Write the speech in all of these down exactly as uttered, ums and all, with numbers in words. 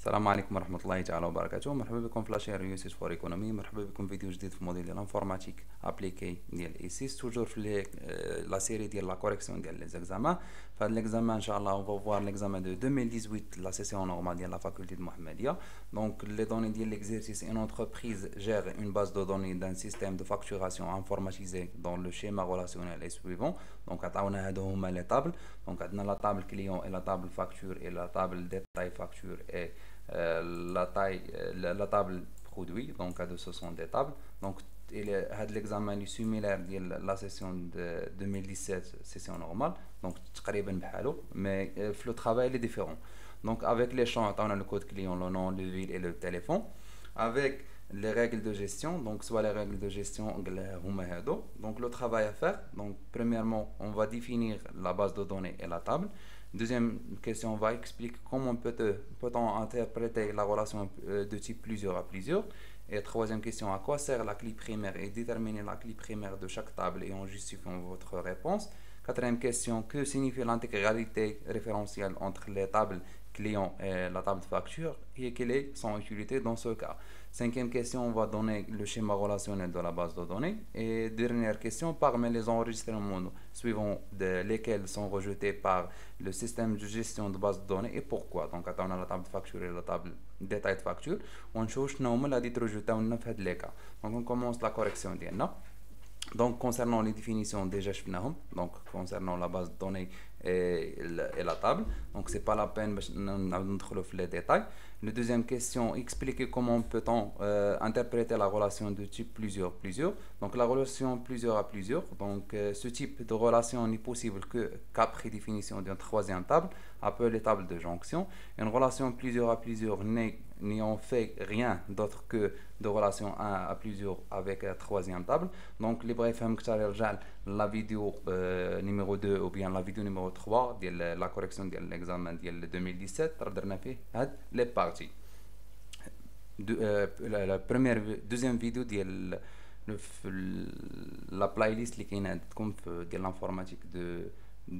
السلام عليكم ورحمه الله تعالى وبركاته. مرحبا بكم في لاشين ريوسيت فور ايكونومي. مرحبا بكم فيديو جديد في موديل ديال الانفورماتيك ابليكي ديال ايسيس، توجور في لا سيري ديال لا كوريكسيون ديال لي زيكزامان. فهاد ليكزامان ان شاء الله اون فوار ليكزامان دو ألفين وثمانطاش لا سيسيون نورمال ديال لا فاكولتي د المحمديه. دونك لي دوني ديال ليكزيرسيس ان اونتربريز جير اون باز دو دوني دان سيستيم دو فاكتوراسيون انفورماتيزي دون لو شيما غولاسيونيل اي سويفون. دونك عطاونا هادو هما لي طابل. دونك عندنا لا طابل كليون اي لا طابل فاكتور اي لا طابل ديتاي فاكتور اي la taille la table produit. Donc ce sont des tables. Donc l'examen est similaire à la session de deux mille dix-sept, session normale. Donc mais le travail est différent. Donc avec les champs on a le code client, le nom, le ville et le téléphone. Avec les règles de gestion, donc soit les règles de gestion, donc le travail à faire. Donc premièrement on va définir la base de données et la table. Deuxième question, on va expliquer comment peut-on peut interpréter la relation de type plusieurs à plusieurs. Et troisième question, à quoi sert la clé primaire et déterminer la clé primaire de chaque table et en justifiant votre réponse. Quatrième question, que signifie l'intégralité référentielle entre les tables clients et la table de facture et quelle est son utilité dans ce cas. Cinquième question, on va donner le schéma relationnel de la base de données. Et dernière question, parmi les enregistrements suivants de lesquels sont rejetés par le système de gestion de base de données et pourquoi. Donc on a la table de facture et la table détail de facture. On cherche normal à dit rejeté en neuf des cas. Donc on commence la correction des noms. Donc concernant les définitions déjà شفناهم. Donc concernant la base de données et la, et la table, donc c'est pas la peine d'entrer dans les détails. La deuxième question, expliquer comment peut-on euh, interpréter la relation de type plusieurs plusieurs. Donc la relation plusieurs à plusieurs, donc euh, ce type de relation n'est possible que qu'après définition d'une troisième table, appelée table de jonction. Une relation plusieurs à plusieurs n'est n'ayant fait rien d'autre que de relation un à plusieurs avec la troisième table. Donc les brefs la vidéo euh, numéro deux ou bien la vidéo numéro trois de la correction de l'examen de deux mille dix-sept درنا فيه هاد les parties. De, euh, la, la première deuxième vidéo de la playlist qui est de l'informatique de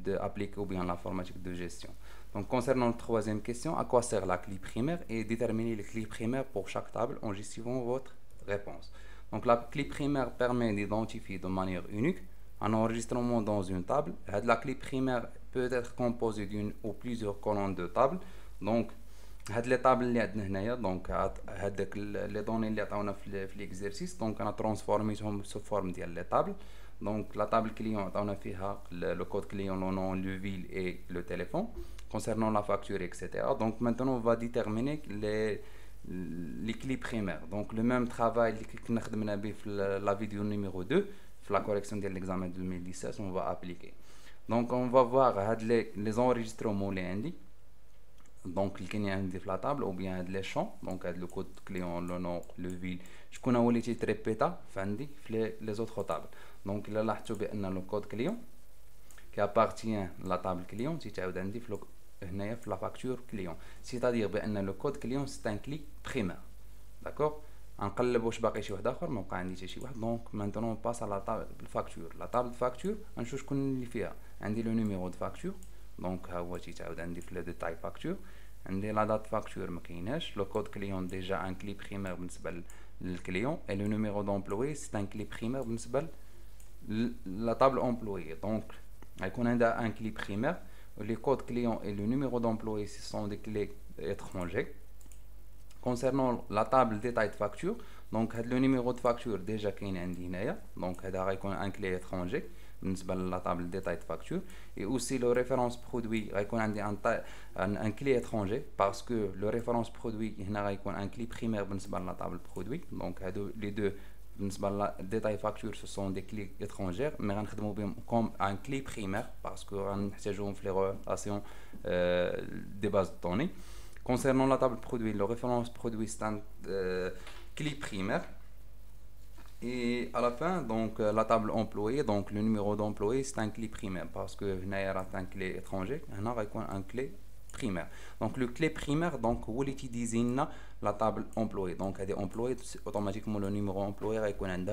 de appliquer ou bien l'informatique de gestion. Donc concernant la troisième question, à quoi sert la clé primaire et déterminer les clés primaires pour chaque table en justifiant votre réponse. Donc la clé primaire permet d'identifier de manière unique un enregistrement dans une table. La clé primaire peut être composée d'une ou plusieurs colonnes de tables. Donc les tables donc les données qu'on a fait l'exercice, donc on a transformé sous forme de tables. Donc la table client, on a fait le code client, le nom, le ville et le téléphone, concernant la facture, et cetera. Donc maintenant on va déterminer les, les clés primaires. Donc le même travail que nous avons fait dans la vidéo numéro deux, la correction de l'examen deux mille dix-sept, on va appliquer. Donc on va voir les, les enregistrements, les indices. Donc il y a la table ou bien les champs, donc le code client, le nom, le ville. Je connais les titres répétés, Fendi, les autres tables. Donc là, là tu as le code client qui appartient à la table client. Si tu as la facture client, c'est-à-dire que le code client c'est un clic primaire. D'accord. Donc maintenant on passe à la table de facture. La table de facture, on cherche le numéro de facture. Donc, on le détail facture, on a la date facture, le code client déjà un clé primaire pour le client et le numéro d'employé c'est un clé primaire pour la table employée. Donc, on a un clé primaire, le code client et le numéro d'employé ce sont des clés étrangères. Concernant la table détail de facture, donc le numéro de facture déjà qu'il y a un donc on a un clé étranger. La table détail de facture et aussi le référence produit un clé étranger parce que le référence produit un clé primaire la table produit. Donc les deux détail facture ce sont des clés étrangères mais comme un clé primaire parce que les relations euh, des bases de données. Concernant la table produit, le référence produit c'est un euh, clé primaire. Et à la fin, donc la table employée, donc le numéro d'employé, c'est un clé primaire parce que Nair a un clé étranger, Nair a un clé primaire. Donc le clé primaire, donc où il désigne la table employée. Donc elle est employée automatiquement le numéro employé reconnaît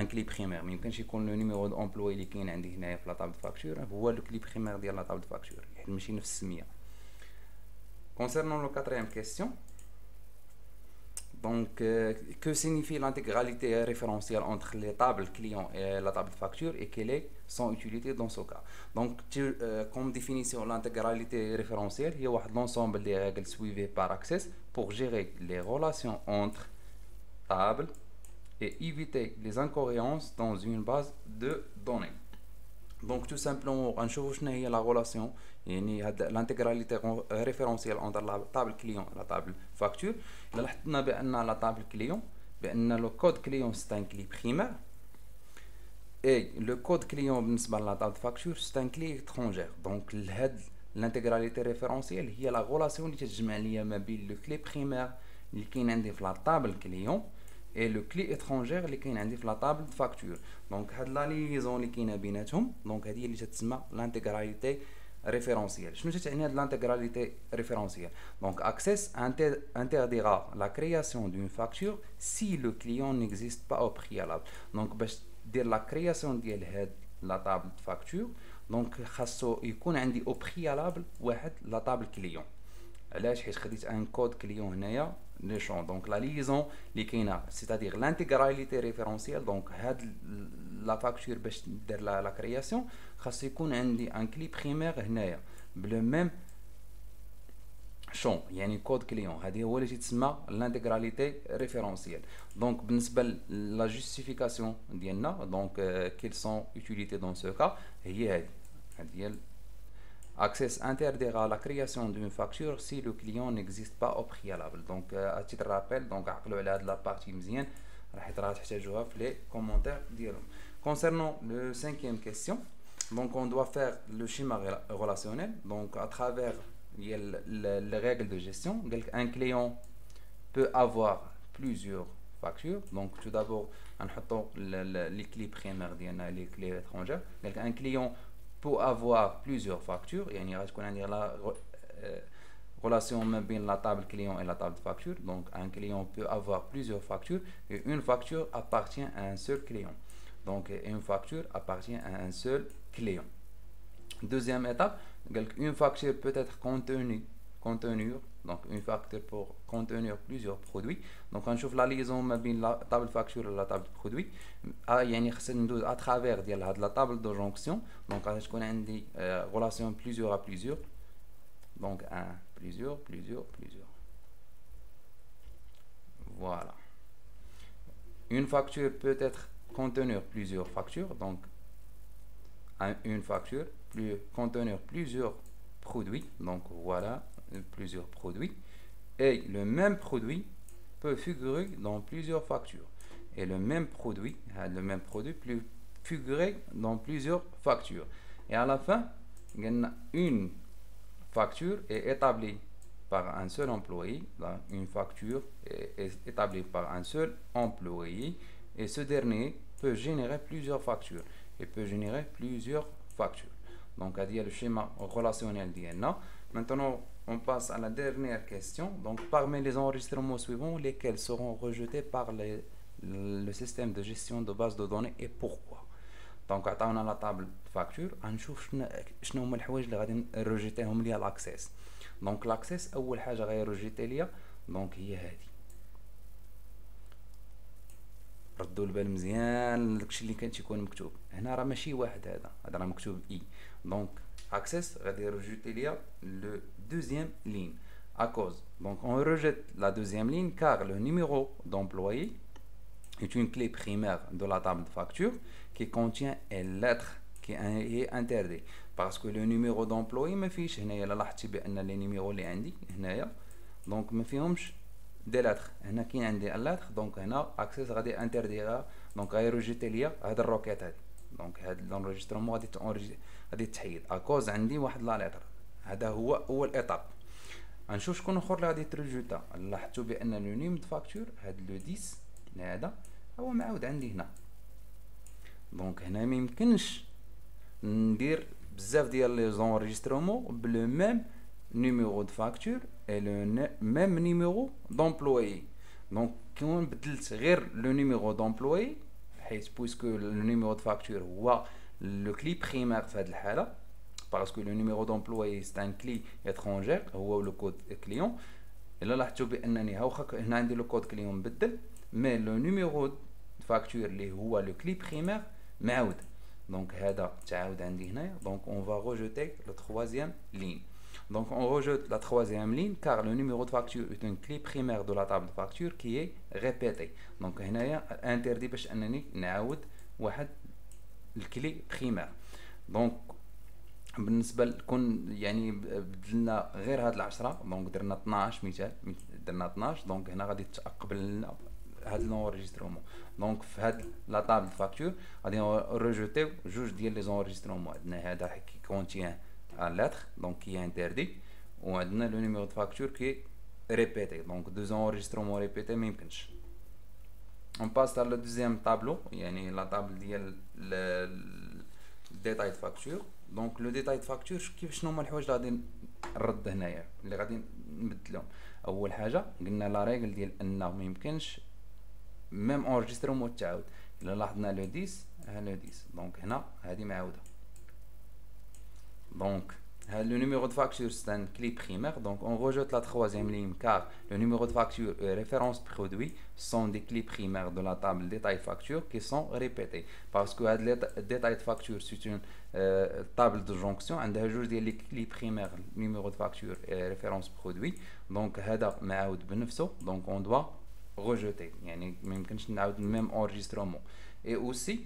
un clé primaire. Mais quand je connais le numéro d'employé qui est indiqué dans la table de facture, voit le clé primaire de la table de facture. Il me chine. Concernant la quatrième question, donc, euh, que signifie l'intégralité référentielle entre les tables clients et la table de facture et quelle est son utilité dans ce cas? Donc, tu, euh, comme définition, l'intégralité référentielle, il y a l'ensemble des règles suivies par Access pour gérer les relations entre tables et éviter les incohérences dans une base de données. Donc, tout simplement, on cherche la relation, l'intégralité référentielle entre la table client et la table facture. Là, on a bien la table client, bien le code client c'est un clé primaire et le code client par la table facture c'est un clé étrangère. Donc, l'intégralité référentielle, il y a la relation qui est entre le clé primaire qui est la table client et le clé étrangère qui est dans la table de facture. Donc, cette liaison qui est بيناتهم, donc هذه اللي تسمى l'intégralité référentielle. شنو تعني هذه l'intégralité référentielle? Donc, Access interdira la création d'une facture si le client n'existe pas au préalable. Donc, باش دير la création ديال هاد la table de facture, donc خاصو يكون عندي au préalable واحد la table client. علاش؟ حيت خديت ان كود كليون هنايا لي شون. دونك لا ليزون لي كاينه سيتادير لانتيغراليتي ريفيرونسيال. دونك هاد لا فاكتور باش ندير لا كرياسيون خاص يكون عندي ان كلي بريمير هنايا بلو ميم شون، يعني كود كليون. هادي هو اللي تيتسمى لانتيغراليتي ريفيرونسيال. دونك بالنسبه لا جوستيفيكاسيون ديالنا، دونك كيل سون يوتيليتي دون سو كا، هي هادي هادي Access interdira la création d'une facture si le client n'existe pas au préalable. Donc, euh, à titre de rappel, donc, de la partie mzienne, les commentaires. Concernant la cinquième question, donc, on doit faire le schéma relationnel. Donc, à travers les règles de gestion, un client peut avoir plusieurs factures. Donc, tout d'abord, on met les clés primaires et les clés étrangères. Donc, un client pour avoir plusieurs factures, il y a la relation entre la table client et la table de facture. Donc, un client peut avoir plusieurs factures et une facture appartient à un seul client. Donc, une facture appartient à un seul client. Deuxième étape, une facture peut être contenue. Contenir, donc une facture pour contenir plusieurs produits. Donc on trouve la liaison entre la table facture et la table produit à, à travers la table de jonction. Donc on a une euh, relation plusieurs à plusieurs, donc un plusieurs plusieurs plusieurs. Voilà, une facture peut être contenir plusieurs factures, donc un, une facture plus contenir plusieurs produits, donc voilà plusieurs produits, et le même produit peut figurer dans plusieurs factures, et le même produit le même produit peut figurer dans plusieurs factures, et à la fin une facture est établie par un seul employé. Une facture est établie par un seul employé et ce dernier peut générer plusieurs factures et peut générer plusieurs factures. Donc à dire le schéma relationnel d'I N A. Maintenant, on passe à la dernière question. Donc, parmi les enregistrements suivants, lesquels seront rejetés par les, le système de gestion de base de données et pourquoi? Donc, on a la table de facture. On va voir les choses qui vont rejeter l'accès. Donc, l'accès, la première chose qui va rejeter, donc, c'est celle-ci. ردوا البال مزيان داكشي اللي كان تيكون مكتوب هنا، راه ماشي واحد هذا هذا راه مكتوب اي. دونك اكسس غادي يرجوتي ليا لو دوزيام لين ا كوز. دونك اون ريجيت لا دوزيام لين كار لو نيميرو دومبلوي est une clé primaire de la table de facture qui contient une lettre qui est interdite parce que le numéro d'employé ما فيش هنايا. لاحظتي بان لي نيميرو اللي عندي هنايا دونك ما فيهمش دي لاتر، هنا كاين عندي اللاتر. دونك هنا اكسس غادي انترديغا، دونك غادي ريجيتي ليا هاد الروكيت هادي. دونك هاد لونجسترمون غادي تونجي غادي تحيد اكوز عندي واحد لا لاتر. هذا هو اول ايطاب. غنشوف شكون اخر اللي غادي تريجوتا. لاحظتوا بان لو نيم د فاكتور هاد لو ديس هذا هو معاود عندي هنا. دونك هنا ما يمكنش ندير بزاف ديال لي زونجسترمون بلو ميم numéro de facture et le même numéro d'employé. Donc quand on change le numéro d'employé, puisque le numéro de facture est le clé primaire de cette parce que le numéro d'employé c'est un clé étranger هو le code client. إلا لاحظتوا بأنني هاوخاك هنا عندي le code client مبدل mais le numéro facture اللي هو le clé primaire معود. Donc هذا تعاود عندي هنا. Donc on va rejeter la troisième ligne. Donc on rejette la troisième ligne car le numéro de facture est une clé primaire de la table de facture qui est répétée. Donc هنايا interdit باش أنني نعاود واحد الكلي primaire. Donc بالنسبة لكون يعني بدلنا غير هاد العشرة. Donc درنا اثناش مثال درنا اثناش. Donc هنا غادي تقبل لنا هاد الانريجسترومون. Donc في هاد لا طابل دو فاكتور غادي نرجوتيو جوج ديال لي زونريجسترومون. عندنا هذا كي كونتيان ان لاتر دونك كي انتردي وعندنا لو نيميرو دو فاكتور كي ريبيتي. Donc دو زونريجسترومون ريبيتي ما يمكنش. On passe على لو دوزيام طابلو يعني لا طابل ديال ديتاي دو فاكتور. Donc لو ديتاي دو فاكتور كيف شنو هما الحوايج اللي غادي نرد هنايا اللي غادي نبدلهم. اول حاجه قلنا لا ريغل ديال ان ما يمكنش ميم انرجسترومون تعاود. الا لاحظنا لو ديس ها لو ديس دونك هنا هذه معاوده. دونك هذا لو نيميرو دو فاكتور سي ان كلي بريمير. دونك اون روجيت لا تخوازيام لين كار لو نيميرو دو فاكتور ريفيرونس برودوي سون دي كلي بريمير دو لا طابل ديتاي فاكتور كي سون ريبيتي باسكو هاد ديتاي فاكتور سي اون طابل دو جونكسيون عندها جوج ديال لي كلي بريمير نيميرو دو فاكتور ريفيرونس برودوي. دونك هذا معاود بنفسه. دونك اون دوا rejeter يعني ما يمكنش نعاود ميم انرجسترومون. et aussi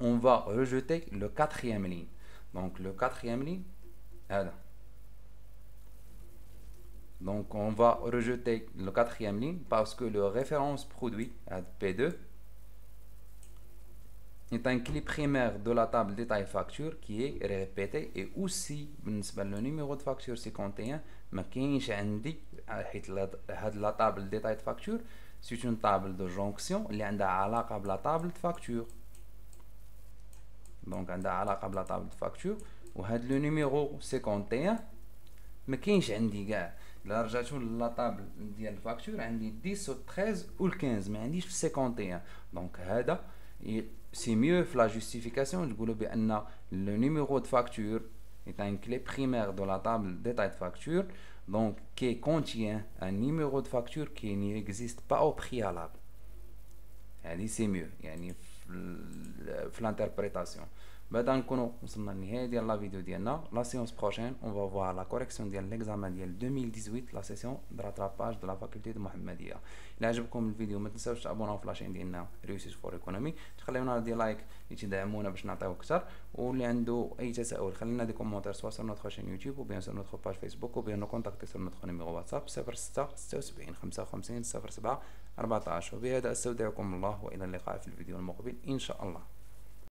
on va rejeter le quatrième ligne. donc le quatrième ligne هذا. donc on va rejeter le quatrième ligne parce que le référence produit P deux est un clé primaire de la table détail facture qui est répété. et aussi بالنسبة le numéro de facture cinquante et un ما كاينش عندي حيت هاد لا طابل ديتاي فاكتور سي اون طابل دو جونكسيون اللي عندها علاقه بلا طابل فاكتور. دونك عندها علاقه بلا طابل فاكتور وهاد لو نيميرو واحد وخمسين ما كاينش عندي كاع. الا رجعتو لا طابل ديال الفاكتور عندي عشرة و تلطاش و خمسطاش ما عنديش في واحد وخمسين. دونك هذا سي ميو في لا جوستيفيكاسيون تقولوا بان لو نيميرو دو فاكتور est une clé primaire de la table détail de facture, donc qui contient un numéro de facture qui n'existe pas au préalable. C'est mieux, c'est l'interprétation. Maintenant, nous avons la vidéo de la séance prochaine, on va voir la correction de l'examen de deux mille dix-huit, la session de rattrapage de la faculté de Mohammedia. Il a ajouté comme une vidéo, mais ne vous abonnez pas à la chaîne de Réussite for Economy. خلينا ندير لايك اللي تدعمونا باش نعطيو اكثر، واللي عنده اي تساؤل خلينا دي كومونتير سوا سور نوتخ شين يوتيوب وبيان سور نوتخ باج فيسبوك وبيان نو كونتاكتي سور نوتخ نيميرو واتساب صفر ستة ستة وسبعين خمسة وخمسين صفر سبعة أربعطاش. وبهذا استودعكم الله والى اللقاء في الفيديو المقبل ان شاء الله.